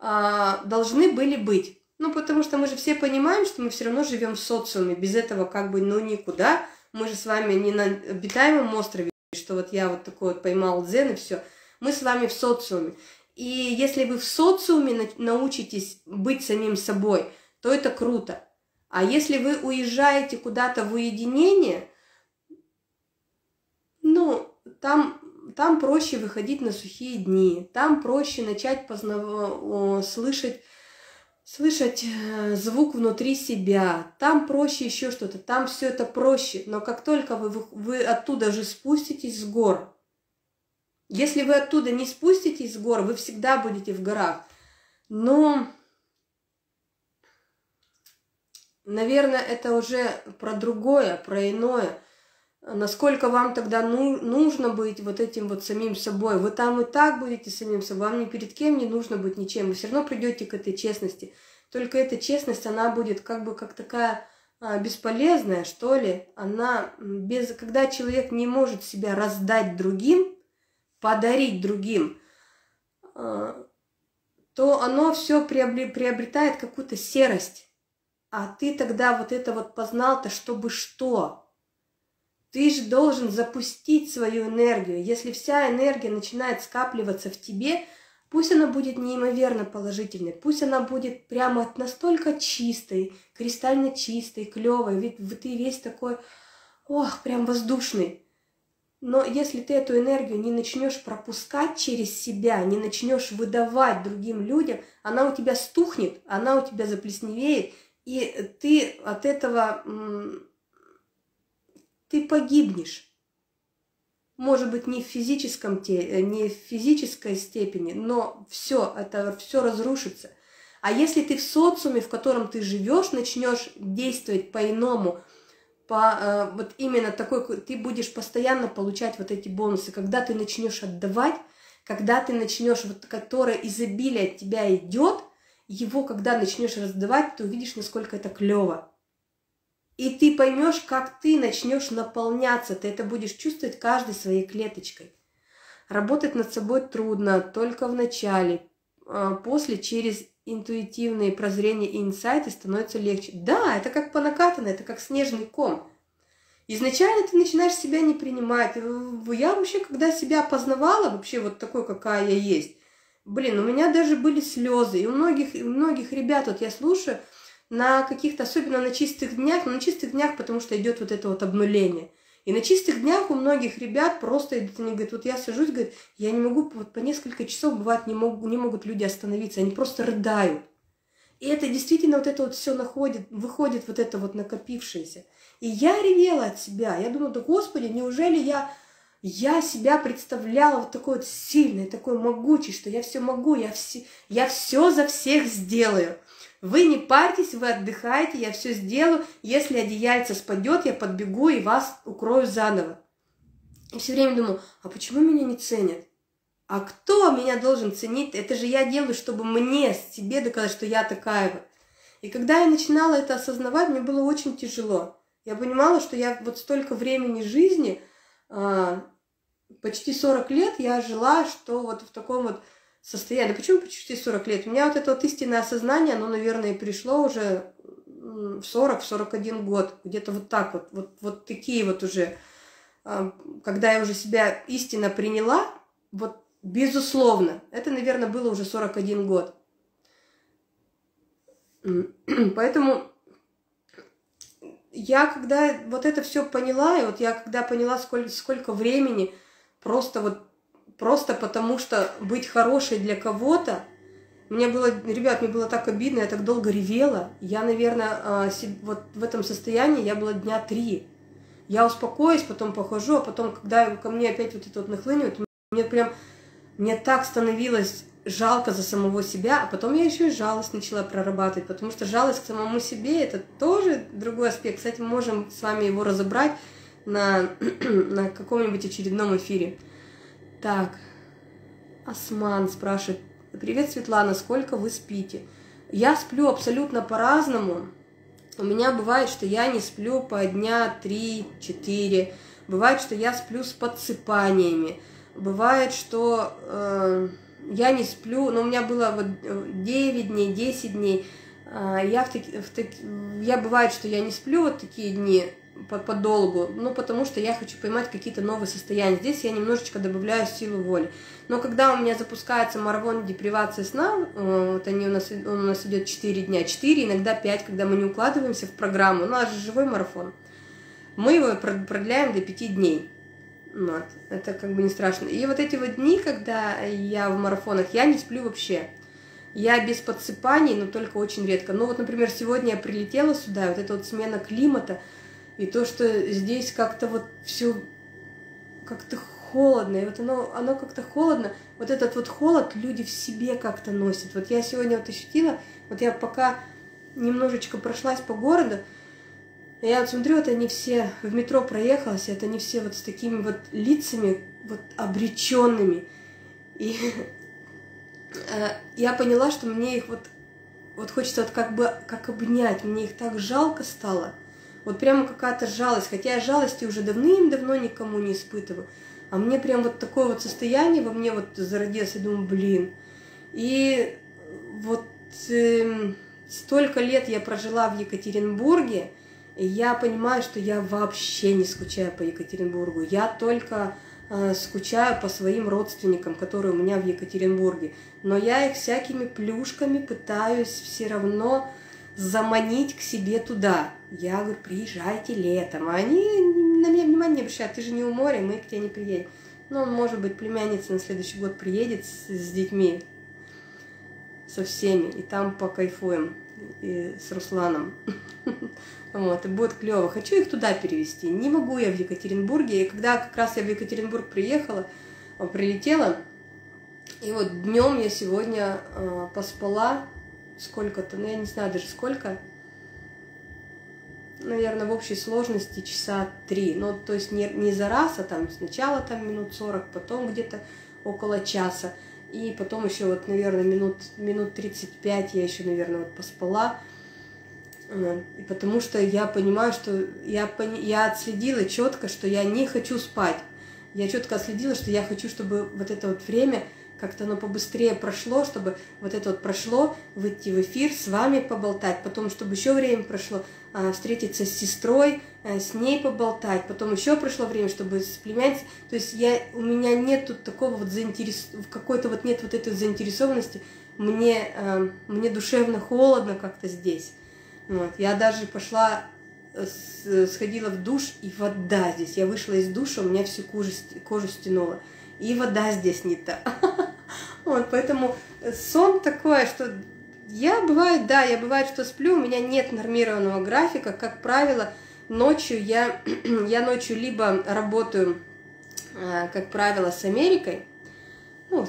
должны были быть. Ну, потому что мы же все понимаем, что мы все равно живем в социуме, без этого как бы, ну, никуда. Мы же с вами не на обитаемом острове, что вот я вот такой вот поймал дзен и все. Мы с вами в социуме. И если вы в социуме научитесь быть самим собой, то это круто. А если вы уезжаете куда-то в уединение, ну, там проще выходить на сухие дни, там проще начать слышать звук внутри себя, там проще еще что-то, там все это проще. Но как только вы оттуда же спуститесь с гор, если вы оттуда не спуститесь с гор, вы всегда будете в горах. Но, наверное, это уже про другое, про иное. Насколько вам тогда нужно быть вот этим вот самим собой? Вы там и так будете самим собой, вам ни перед кем не нужно быть ничем. Вы все равно придете к этой честности. Только эта честность, она будет как бы как такая бесполезная, что ли. Она без... Когда человек не может себя раздать другим, подарить другим, то оно все приобретает какую-то серость. А ты тогда вот это вот познал-то, чтобы что? Ты же должен запустить свою энергию. Если вся энергия начинает скапливаться в тебе, пусть она будет неимоверно положительной, пусть она будет прямо настолько чистой, кристально чистой, клевой, ведь ты весь такой, ох, прям воздушный. Но если ты эту энергию не начнешь пропускать через себя, не начнешь выдавать другим людям, она у тебя стухнет, она у тебя заплесневеет, и ты от этого ты погибнешь. Может быть, не в физической степени, но все, это все разрушится. А если ты в социуме, в котором ты живешь, начнешь действовать по-иному, вот именно такой, ты будешь постоянно получать вот эти бонусы, когда ты начнешь отдавать, когда ты начнешь, вот которое изобилие от тебя идет, его когда начнешь раздавать, ты увидишь, насколько это клево. И ты поймешь, как ты начнешь наполняться, ты это будешь чувствовать каждой своей клеточкой. Работать над собой трудно, только в начале, после через интуитивные прозрения и инсайты становится легче. Да, это как по накатанной, это как снежный ком. Изначально ты начинаешь себя не принимать. Я вообще, когда себя познавала, вообще вот такой, какая я есть, блин, у меня даже были слезы. И у многих ребят, вот я слушаю, на каких-то, особенно на чистых днях, потому что идет вот это вот обнуление. И на чистых днях у многих ребят просто идут, они говорят, вот я сажусь, говорят, я не могу, вот по несколько часов, бывает, не могут люди остановиться, они просто рыдают. И это действительно вот это вот все выходит вот это вот накопившееся. И я ревела от себя, я думала, да господи, неужели я себя представляла вот такой вот сильной, такой могучей, что я все могу, я все за всех сделаю. Вы не парьтесь, вы отдыхаете, я все сделаю. Если одеяльце спадет, я подбегу и вас укрою заново. И все время думаю, а почему меня не ценят? А кто меня должен ценить? Это же я делаю, чтобы мне, себе доказать, что я такая вот. И когда я начинала это осознавать, мне было очень тяжело. Я понимала, что я вот столько времени жизни, почти 40 лет, я жила, что вот в таком вот состояние. Почему почти 40 лет? У меня вот это вот истинное осознание, оно, наверное, пришло уже в 40-41 год. Где-то вот так вот. Вот такие вот уже, когда я уже себя истинно приняла, вот безусловно. Это, наверное, было уже 41 год. Поэтому я когда вот это все поняла, и вот я когда поняла, сколько времени просто вот просто потому, что быть хорошей для кого-то, мне было так обидно, я так долго ревела. Я, наверное, вот в этом состоянии я была дня 3. Я успокоюсь, потом похожу, а потом, когда ко мне опять вот это вот нахлынивает, мне так становилось жалко за самого себя, а потом я еще и жалость начала прорабатывать, потому что жалость к самому себе – это тоже другой аспект. Кстати, мы можем с вами его разобрать на каком-нибудь очередном эфире. Так, Осман спрашивает, привет, Светлана, сколько вы спите? Я сплю абсолютно по-разному. У меня бывает, что я не сплю по дня 3-4. Бывает, что я сплю с подсыпаниями. Бывает, что я не сплю, но у меня было вот 9 дней, 10 дней. Бывает, что я не сплю вот такие дни, подолгу, ну, потому что я хочу поймать какие-то новые состояния. Здесь я немножечко добавляю силу воли. Но когда у меня запускается марафон депривации сна, вот он у нас идет 4 дня, 4, иногда 5, когда мы не укладываемся в программу, у нас же живой марафон, мы его продляем до 5 дней. Вот. Это как бы не страшно. И вот эти вот дни, когда я в марафонах, я не сплю вообще. Я без подсыпаний, но только очень редко. Ну, вот, например, сегодня я прилетела сюда, вот эта вот смена климата, и то, что здесь как-то вот все как-то холодно, и вот оно как-то холодно, вот этот вот холод люди в себе как-то носят. Вот я сегодня вот ощутила, вот я пока немножечко прошлась по городу, я вот смотрю, это не все, в метро проехалась, это не все вот с такими вот лицами, вот обреченными. И я поняла, что мне их вот хочется вот как обнять, мне их так жалко стало. Вот прямо какая-то жалость, хотя я жалости уже давным-давно никому не испытываю. А мне прям вот такое вот состояние во мне вот зародилось, я думаю, блин. И вот столько лет я прожила в Екатеринбурге, и я понимаю, что я вообще не скучаю по Екатеринбургу. Я только скучаю по своим родственникам, которые у меня в Екатеринбурге. Но я их всякими плюшками пытаюсь все равно заманить к себе туда. Я говорю, приезжайте летом. А они на меня внимание не обращают. Ты же не у моря, мы к тебе не приедем. Ну, может быть, племянница на следующий год приедет с детьми, со всеми. И там покайфуем и с Русланом. Вот, и будет клево. Хочу их туда перевести. Не могу я в Екатеринбурге. И когда как раз я в Екатеринбург прилетела, и вот днем я сегодня поспала сколько-то, ну я не знаю даже сколько, наверное, в общей сложности часа 3. Ну, то есть не за раз, а там сначала там минут 40, потом где-то около часа. И потом еще вот, наверное, минут 35 я еще, наверное, вот поспала. Потому что я понимаю, что я отследила четко, что я не хочу спать. Я четко отследила, что я хочу, чтобы вот это вот время как-то оно побыстрее прошло, чтобы вот это вот прошло, выйти в эфир, с вами поболтать, потом, чтобы еще время прошло, встретиться с сестрой, с ней поболтать, потом еще прошло время, чтобы с племянницей. То есть у меня нет тут такого вот какой-то вот нет вот этой заинтересованности, мне душевно холодно как-то здесь. Вот. Я даже пошла, сходила в душ, и вода здесь. Я вышла из душа, у меня всю кожу стянула. И вода здесь не та. Вот, поэтому сон такое, что я бывает, что сплю, у меня нет нормированного графика. Как правило, ночью я ночью либо работаю, как правило, с Америкой, ну,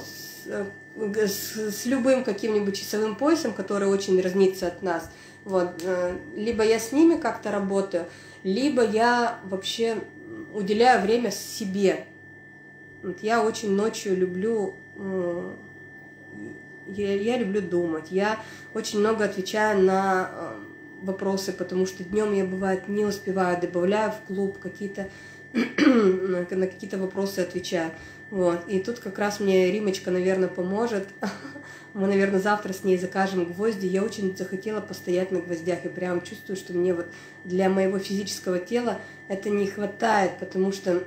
с любым каким-нибудь часовым поясом, который очень разнится от нас. Вот, либо я с ними как-то работаю, либо я вообще уделяю время себе. Вот я очень ночью люблю, я люблю думать, я очень много отвечаю на вопросы, потому что днем я, бывает, не успеваю, добавляю в клуб какие-то, на какие-то вопросы отвечаю. Вот. И тут как раз мне Римочка, наверное, поможет. Мы, наверное, завтра с ней закажем гвозди. Я очень захотела постоять на гвоздях и прям чувствую, что мне вот для моего физического тела это не хватает, потому что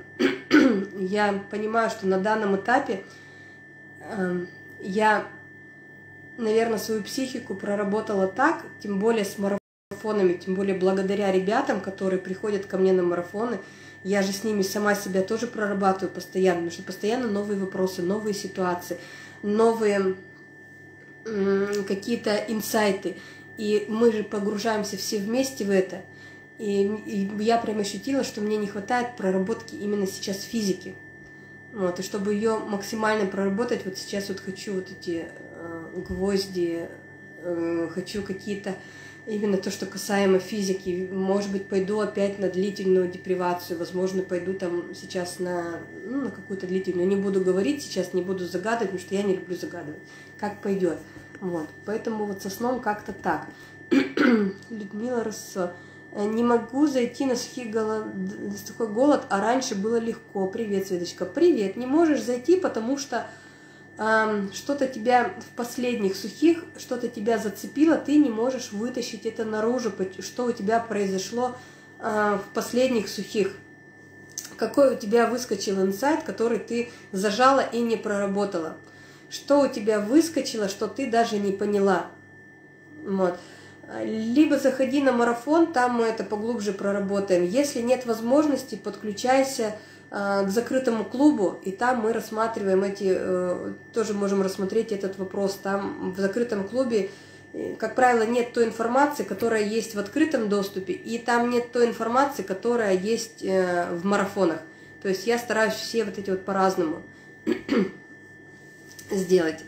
я понимаю, что на данном этапе я, наверное, свою психику проработала так, тем более с марафонами, тем более благодаря ребятам, которые приходят ко мне на марафоны. Я же с ними сама себя тоже прорабатываю постоянно, потому что постоянно новые вопросы, новые ситуации, новые какие-то инсайты. И мы же погружаемся все вместе в это. И я прям ощутила, что мне не хватает проработки именно сейчас физики. Вот, и чтобы ее максимально проработать, вот сейчас вот хочу вот эти гвозди, хочу какие-то... Именно то, что касаемо физики. Может быть, пойду опять на длительную депривацию. Возможно, пойду там сейчас на какую-то длительную. Не буду говорить сейчас, не буду загадывать, потому что я не люблю загадывать. Как пойдет. Вот. Поэтому вот со сном как-то так. Людмила Россо. Не могу зайти на сухой голод, а раньше было легко. Привет, Светочка. Привет. Не можешь зайти, потому что... что-то тебя в последних сухих, что-то тебя зацепило, ты не можешь вытащить это наружу, что у тебя произошло в последних сухих, какой у тебя выскочил инсайт, который ты зажала и не проработала, что у тебя выскочило, что ты даже не поняла. Вот. Либо заходи на марафон, там мы это поглубже проработаем. Если нет возможности, подключайся к закрытому клубу, и там мы рассматриваем тоже можем рассмотреть этот вопрос. Там в закрытом клубе, как правило, нет той информации, которая есть в открытом доступе, и там нет той информации, которая есть в марафонах. То есть я стараюсь все вот эти вот по-разному сделать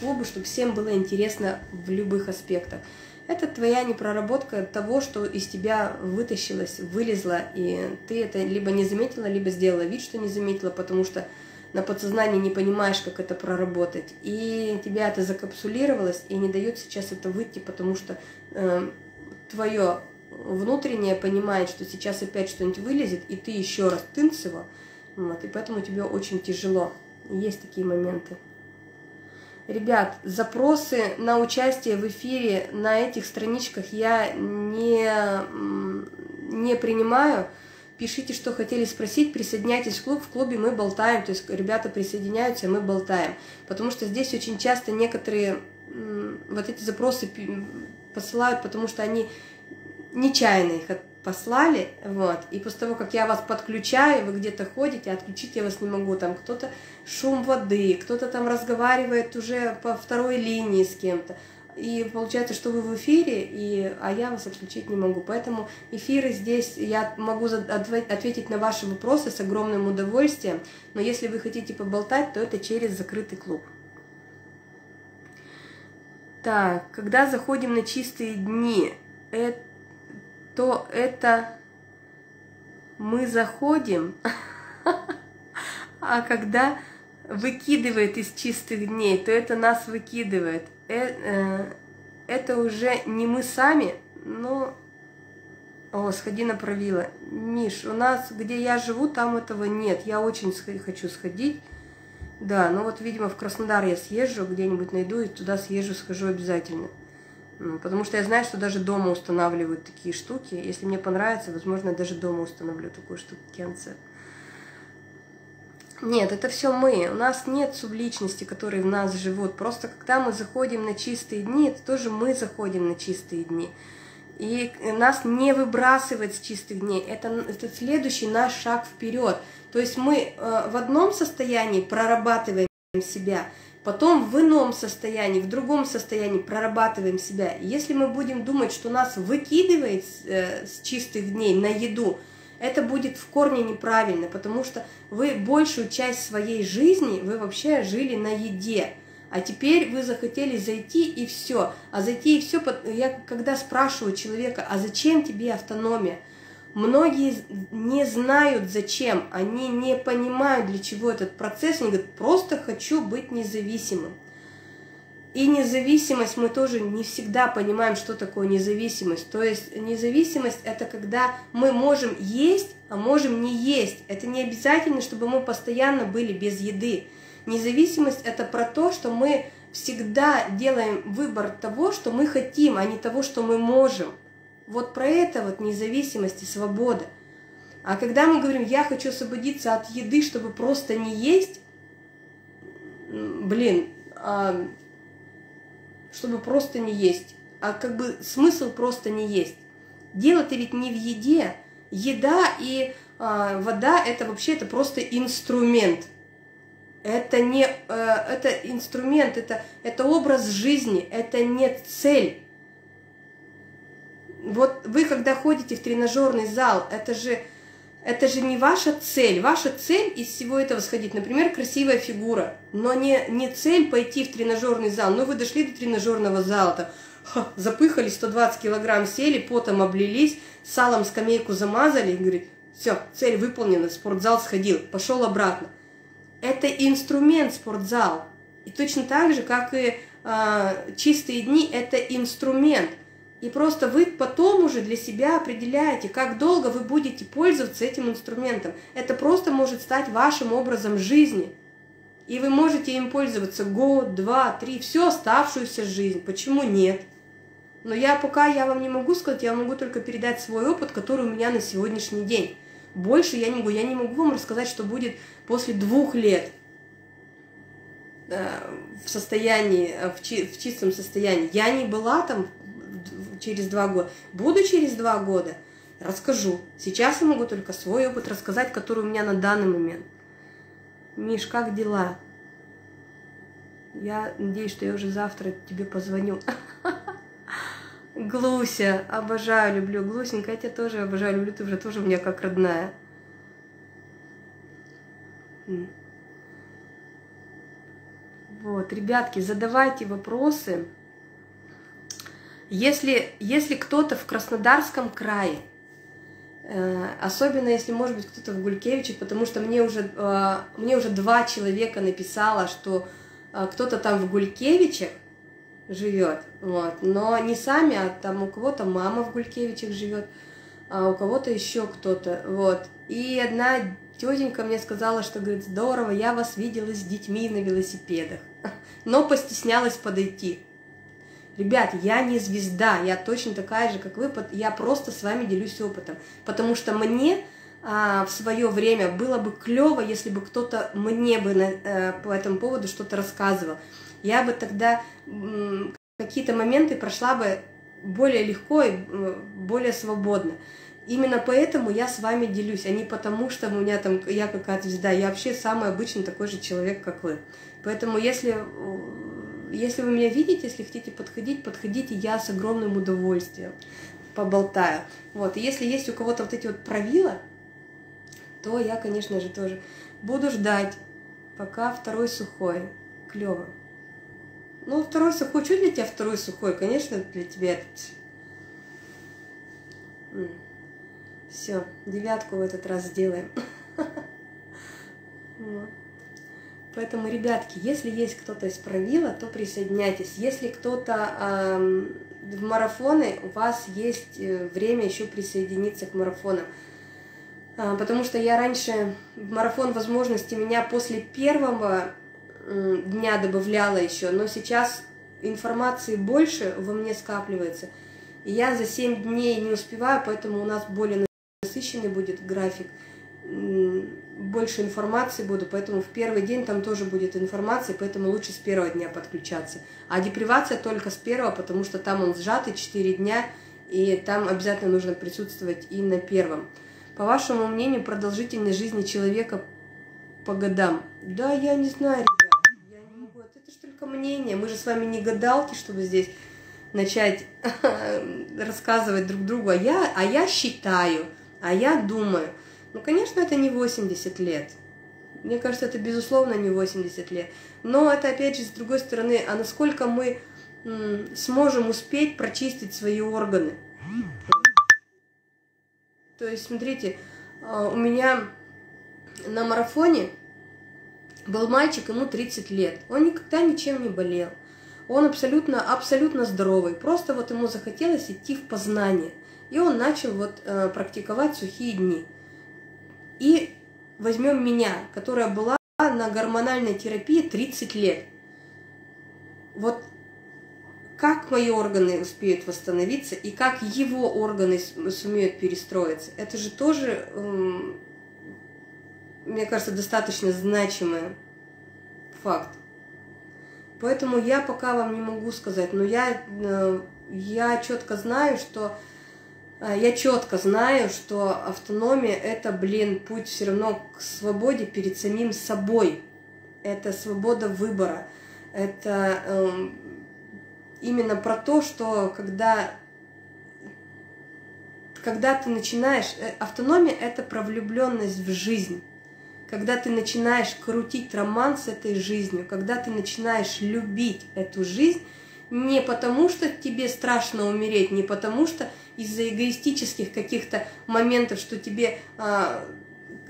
клубы, чтобы всем было интересно в любых аспектах. Это твоя непроработка того, что из тебя вытащилось, вылезло, и ты это либо не заметила, либо сделала вид, что не заметила, потому что на подсознании не понимаешь, как это проработать. И тебя это закапсулировалось, и не дает сейчас это выйти, потому что твое внутреннее понимает, что сейчас опять что-нибудь вылезет, и ты еще раз тынц его, вот, и поэтому тебе очень тяжело. Есть такие моменты. Ребят, запросы на участие в эфире на этих страничках я не принимаю. Пишите, что хотели спросить, присоединяйтесь в клуб. В клубе мы болтаем, то есть ребята присоединяются, мы болтаем. Потому что здесь очень часто некоторые вот эти запросы посылают, потому что они нечаянно их послали, вот, и после того, как я вас подключаю, вы где-то ходите, отключить я вас не могу, там кто-то шум воды, кто-то там разговаривает уже по второй линии с кем-то, и получается, что вы в эфире, а я вас отключить не могу, поэтому эфиры здесь, я могу ответить на ваши вопросы с огромным удовольствием, но если вы хотите поболтать, то это через закрытый клуб. Так, когда заходим на чистые дни, это мы заходим, а когда выкидывает из чистых дней, то это нас выкидывает. Это уже не мы сами, но... О, сходи на правило. Миш, у нас, где я живу, там этого нет. Я очень хочу сходить. Да, ну вот, видимо, в Краснодар я съезжу, где-нибудь найду и туда съезжу, схожу обязательно. Потому что я знаю, что даже дома устанавливают такие штуки. Если мне понравится, возможно, я даже дома установлю такую штуку, концепт. Нет, это все мы. У нас нет субличности, которые в нас живут. Просто когда мы заходим на чистые дни, это тоже мы заходим на чистые дни. И нас не выбрасывает с чистых дней. Это следующий наш шаг вперед. То есть мы в одном состоянии прорабатываем себя, потом в ином состоянии, в другом состоянии прорабатываем себя. Если мы будем думать, что нас выкидывает с чистых дней на еду, это будет в корне неправильно, потому что вы большую часть своей жизни вы вообще жили на еде, а теперь вы захотели зайти и все. А зайти и все, я когда спрашиваю человека, а зачем тебе автономия? Многие не знают зачем, они не понимают, для чего этот процесс, они говорят, просто хочу быть независимым. И независимость, мы тоже не всегда понимаем, что такое независимость. То есть независимость – это когда мы можем есть, а можем не есть. Это не обязательно, чтобы мы постоянно были без еды. Независимость – это про то, что мы всегда делаем выбор того, что мы хотим, а не того, что мы можем. Вот про это вот независимость и свобода. А когда мы говорим, я хочу освободиться от еды, чтобы просто не есть, блин, чтобы просто не есть, а как бы смысл просто не есть. Дело-то ведь не в еде. Еда и вода – это вообще это просто инструмент. Это не это инструмент, это образ жизни, это не цель. Вот вы, когда ходите в тренажерный зал, это же не ваша цель. Ваша цель из всего этого сходить, например, красивая фигура, но не цель пойти в тренажерный зал. Ну, вы дошли до тренажерного зала, там, запыхались, 120 килограмм сели, потом облились, салом скамейку замазали, и говорит, все, цель выполнена, в спортзал сходил, пошел обратно. Это инструмент спортзал. И точно так же, как и чистые дни, это инструмент. И просто вы потом уже для себя определяете, как долго вы будете пользоваться этим инструментом. Это просто может стать вашим образом жизни. И вы можете им пользоваться год, два, три, всю оставшуюся жизнь. Почему нет? Но пока я вам не могу сказать, я могу только передать свой опыт, который у меня на сегодняшний день. Больше я не могу. Я не могу вам рассказать, что будет после 2 лет в чистом состоянии. Я не была там через 2 года. Буду через 2 года, расскажу. Сейчас я могу только свой опыт рассказать, который у меня на данный момент. Миш, как дела? Я надеюсь, что я уже завтра тебе позвоню. Глуся, обожаю, люблю. Глусенька, я тебя тоже обожаю, люблю. Ты уже тоже у меня как родная. Вот, ребятки, задавайте вопросы. Если кто-то в Краснодарском крае, особенно если, может быть, кто-то в Гулькевичи, потому что мне уже 2 человека написало, что кто-то там в Гулькевичах живет, вот, но не сами, а там у кого-то мама в Гулькевичах живет, а у кого-то еще кто-то, вот. И одна тетенька мне сказала, что, говорит, здорово, я вас видела с детьми на велосипедах, но постеснялась подойти. Ребят, я не звезда, я точно такая же, как вы, я просто с вами делюсь опытом, потому что мне в свое время было бы клево, если бы кто-то мне бы по этому поводу что-то рассказывал. Я бы тогда какие-то моменты прошла бы более легко и более свободно. Именно поэтому я с вами делюсь, а не потому, что у меня там я какая-то звезда, я вообще самый обычный такой же человек, как вы. Поэтому если вы меня видите, если хотите подходить, подходите, я с огромным удовольствием поболтаю. Вот. И если есть у кого-то вот эти вот правила, то я, конечно же, тоже буду ждать, пока второй сухой. Клево. Ну, второй сухой, что для тебя второй сухой? Конечно, для тебя этот... Все, девятку в этот раз сделаем. Поэтому, ребятки, если есть кто-то из правила, то присоединяйтесь. Если кто-то в марафоны, у вас есть время еще присоединиться к марафонам. Потому что я раньше в марафон возможности меня после первого дня добавляла еще, но сейчас информации больше во мне скапливается. И я за 7 дней не успеваю, поэтому у нас более насыщенный будет график. Больше информации буду, поэтому в первый день там тоже будет информация, поэтому лучше с первого дня подключаться. А депривация только с первого, потому что там он сжатый, 4 дня, и там обязательно нужно присутствовать и на первом. По вашему мнению, продолжительность жизни человека по годам? Да, я не знаю, ребят, я не могу. Это же только мнение, мы же с вами не гадалки, чтобы здесь начать рассказывать друг другу, а я считаю, а я думаю. Ну, конечно, это не 80 лет. Мне кажется, это, безусловно, не 80 лет. Но это, опять же, с другой стороны, а насколько мы сможем успеть прочистить свои органы? То есть, смотрите, у меня на марафоне был мальчик, ему 30 лет. Он никогда ничем не болел. Он абсолютно здоровый. Просто вот ему захотелось идти в познание. И он начал вот практиковать сухие дни. И возьмем меня, которая была на гормональной терапии 30 лет. Вот как мои органы успеют восстановиться и как его органы сумеют перестроиться, это же тоже, мне кажется, достаточно значимый факт. Поэтому я пока вам не могу сказать, но я четко знаю, что... Я четко знаю, что автономия – это, блин, путь все равно к свободе перед самим собой. Это свобода выбора. Это именно про то, что когда ты начинаешь… Автономия – это про влюбленность в жизнь. Когда ты начинаешь крутить роман с этой жизнью, когда ты начинаешь любить эту жизнь, не потому что тебе страшно умереть, не потому что… из-за эгоистических каких-то моментов, что тебе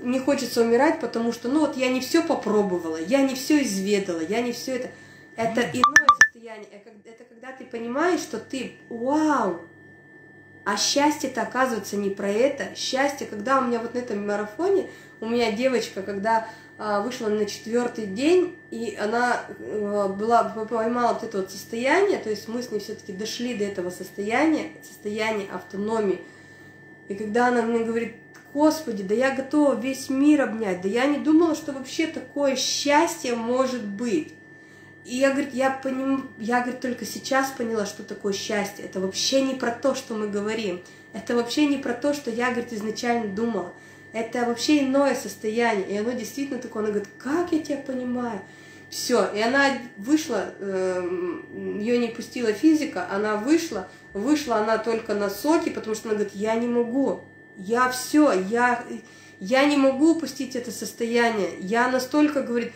не хочется умирать, потому что, ну вот я не все попробовала, я не все изведала, я не все это. Это иное состояние. Это когда ты понимаешь, что ты, вау, а счастье-то оказывается не про это. Счастье, когда у меня вот на этом марафоне, у меня девочка, когда вышла на 4-й день, и она поймала вот это вот состояние, то есть мы с ней все-таки дошли до этого состояния, состояния автономии. И когда она мне говорит: «Господи, да я готова весь мир обнять, да я не думала, что вообще такое счастье может быть». И я, говорит, я, говорит, только сейчас поняла, что такое счастье. Это вообще не про то, что мы говорим. Это вообще не про то, что я, говорит, изначально думала. Это вообще иное состояние, и оно действительно такое. Она говорит: «Как я тебя понимаю?» Все, и она вышла, ее не пустила физика, она вышла она только на соки, потому что она говорит: «Я не могу, я все, я не могу упустить это состояние, я настолько, говорит,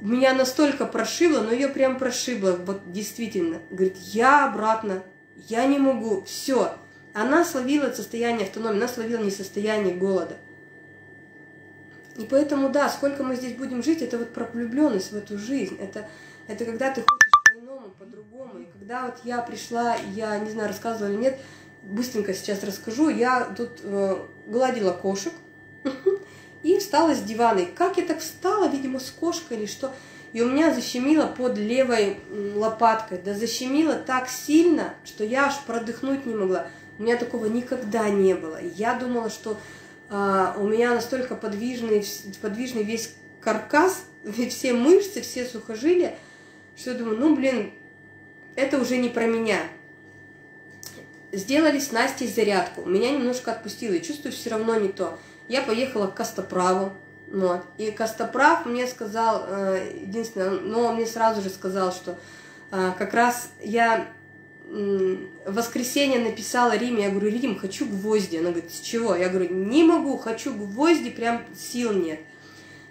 меня настолько прошибло, но ее прям прошибло, вот действительно, говорит, я обратно, я не могу, все». Она словила состояние автономии, она словила не состояние голода. И поэтому, да, сколько мы здесь будем жить, это вот про влюбленность в эту жизнь. Это когда ты хочешь по-иному, по-другому. И когда вот я пришла, я не знаю, рассказывала или нет, быстренько сейчас расскажу. Я тут гладила кошек. и встала с дивана. И как я так встала, видимо, с кошкой или что, и у меня защемило под левой лопаткой. Да защемило так сильно, что я аж продыхнуть не могла. У меня такого никогда не было. Я думала, что у меня настолько подвижный весь каркас, все мышцы, все сухожилия, что я думаю, ну, блин, это уже не про меня. Сделали с Настей зарядку. Меня немножко отпустило, и чувствую, все равно не то. Я поехала к Костоправу. Вот. И Костоправ мне сказал, единственное, но он мне сразу же сказал, что как раз я в воскресенье написала Риме, я говорю, Рим, хочу гвозди. Она говорит, с чего? Я говорю, не могу, хочу гвозди, прям сил нет.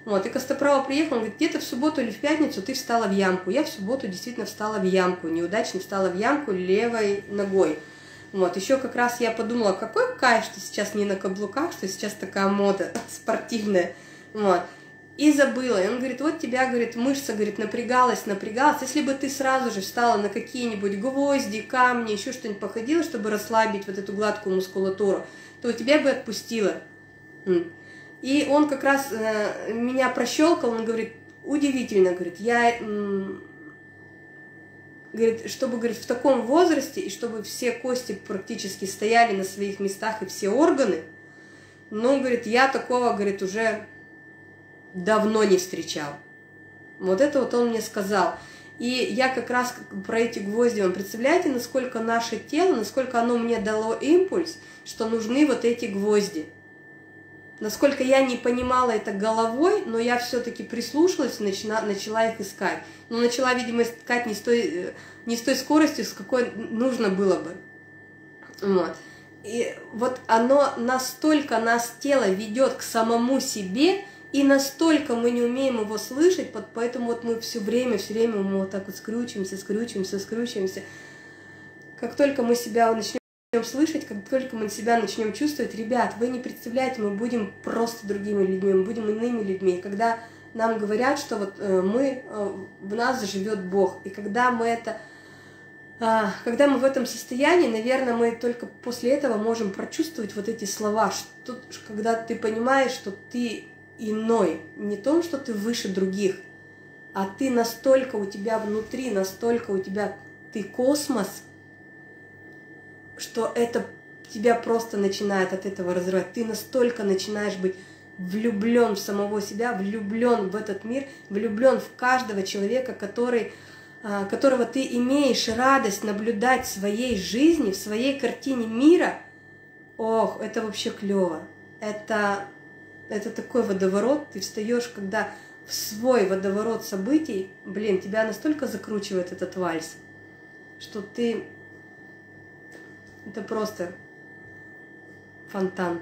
Вот. И Костоправ приехал, он говорит, где-то в субботу или в пятницу ты встала в ямку. Я в субботу действительно встала в ямку, неудачно встала в ямку левой ногой. Вот, еще как раз я подумала, какой кайф, что сейчас не на каблуках, что сейчас такая мода спортивная. Вот. И забыла. И он говорит, вот тебя, говорит, мышца, говорит, напрягалась. Если бы ты сразу же встала на какие-нибудь гвозди, камни, еще что-нибудь походила, чтобы расслабить вот эту гладкую мускулатуру, то тебя бы отпустило. И он как раз меня прощелкал, он говорит, удивительно, говорит, я... Говорит, чтобы, говорит, в таком возрасте, и чтобы все кости практически стояли на своих местах и все органы, но, говорит, я такого, говорит, уже давно не встречал. Вот это вот он мне сказал. И я как раз про эти гвозди, вам представляете, насколько наше тело, насколько оно мне дало импульс, что нужны вот эти гвозди. Насколько я не понимала это головой, но я все-таки прислушалась и начала их искать. Но начала, видимо, искать не с той скоростью, с какой нужно было бы. Вот. И вот оно настолько нас тело ведет к самому себе, и настолько мы не умеем его слышать, поэтому вот мы все время мы вот так вот скручиваемся. Как только мы себя начнем слышать, как только мы себя начнем чувствовать, ребят, вы не представляете, мы будем просто другими людьми, мы будем иными людьми. Когда нам говорят, что вот в нас живет Бог, и когда мы в этом состоянии, наверное, мы только после этого можем прочувствовать вот эти слова, что, когда ты понимаешь, что ты иной, не то, что ты выше других, а ты настолько у тебя внутри, настолько у тебя ты космос, что это тебя просто начинает от этого разрывать. Ты настолько начинаешь быть влюблен в самого себя, влюблен в этот мир, влюблен в каждого человека, которого ты имеешь радость наблюдать в своей жизни, в своей картине мира. Ох, это вообще клево. Это такой водоворот. Ты встаешь, когда в свой водоворот событий, блин, тебя настолько закручивает этот вальс, что ты... Это просто фонтан.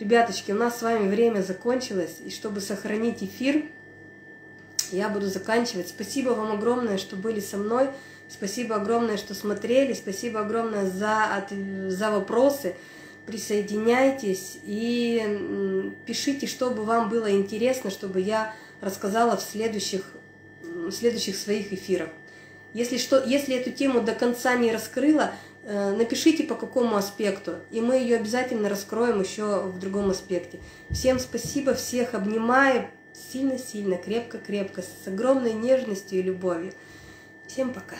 Ребяточки, у нас с вами время закончилось. И чтобы сохранить эфир, я буду заканчивать. Спасибо вам огромное, что были со мной. Спасибо огромное, что смотрели. Спасибо огромное за вопросы. Присоединяйтесь и пишите, что бы вам было интересно, чтобы я рассказала в следующих своих эфирах. Если эту тему до конца не раскрыла, напишите, по какому аспекту, и мы ее обязательно раскроем еще в другом аспекте. Всем спасибо, всех обнимаю сильно-сильно, крепко-крепко, с огромной нежностью и любовью. Всем пока!